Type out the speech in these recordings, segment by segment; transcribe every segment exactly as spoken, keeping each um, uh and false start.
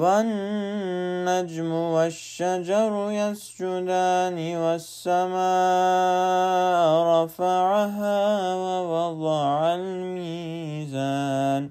والنجم والشجر يسجدان، والسماء رفعها ووضع الميزان،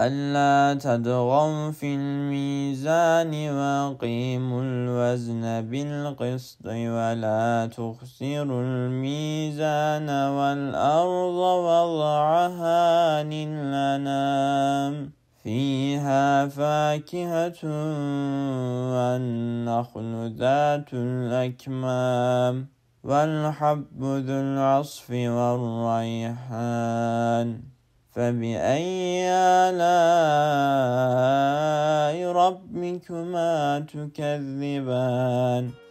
ألا تطغوا في الميزان، وأقيموا الوزن بالقسط، ولا تخسروا الميزان، والأرض وضعها للأنام، فيها فاكهة والنخل ذات الأكمام، والحب ذو العصف والريحان. فبأي آلاء ربكما تكذبان؟